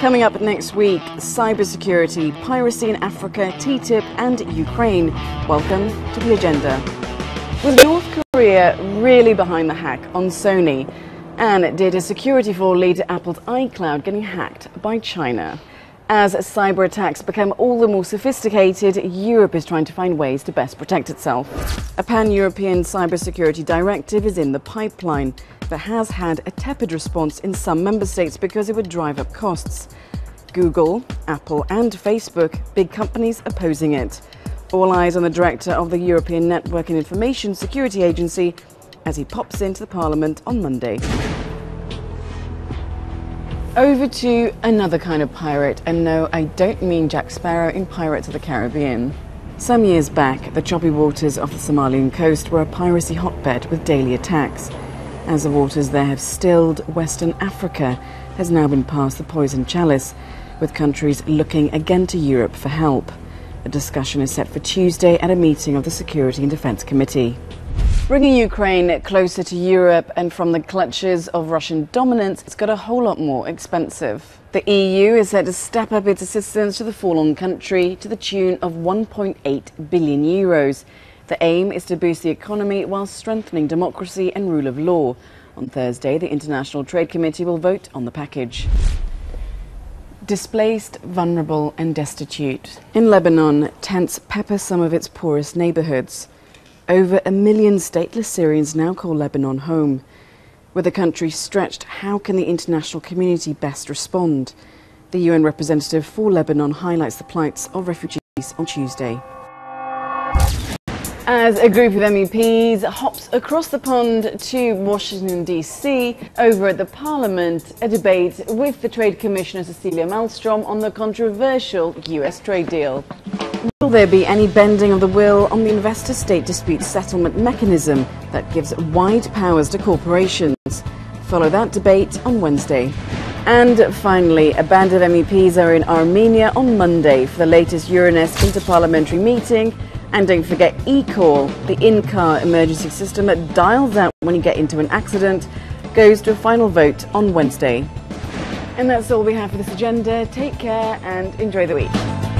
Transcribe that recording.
Coming up next week, cybersecurity, piracy in Africa, TTIP and Ukraine. Welcome to The Agenda. Was North Korea really behind the hack on Sony? And did a security flaw lead to Apple's iCloud getting hacked by China? As cyber attacks become all the more sophisticated, Europe is trying to find ways to best protect itself. A pan-European cybersecurity directive is in the pipeline, but has had a tepid response in some member states because it would drive up costs. Google, Apple and Facebook, big companies opposing it. All eyes on the director of the European Network and Information Security Agency as he pops into the Parliament on Monday. Over to another kind of pirate, and no, I don't mean Jack Sparrow in Pirates of the Caribbean. Some years back, the choppy waters off the Somalian coast were a piracy hotbed with daily attacks. As the waters there have stilled, Western Africa has now been past the poison chalice, with countries looking again to Europe for help. A discussion is set for Tuesday at a meeting of the Security and Defence Committee. Bringing Ukraine closer to Europe and from the clutches of Russian dominance, it's got a whole lot more expensive. The EU is set to step up its assistance to the fallen country to the tune of €1.8 billion. The aim is to boost the economy while strengthening democracy and rule of law. On Thursday, the International Trade Committee will vote on the package. Displaced, vulnerable and destitute. In Lebanon, tents pepper some of its poorest neighbourhoods. Over 1 million stateless Syrians now call Lebanon home. With the country stretched, how can the international community best respond? The UN representative for Lebanon highlights the plights of refugees on Tuesday. As a group of MEPs hops across the pond to Washington DC, over at the Parliament, a debate with the Trade Commissioner Cecilia Malmström on the controversial US trade deal. Will there be any bending of the will on the investor-state dispute settlement mechanism that gives wide powers to corporations? Follow that debate on Wednesday. And finally, a band of MEPs are in Armenia on Monday for the latest EuroNest inter-parliamentary meeting. And don't forget ECall, the in-car emergency system that dials out when you get into an accident, goes to a final vote on Wednesday. And that's all we have for this agenda. Take care and enjoy the week.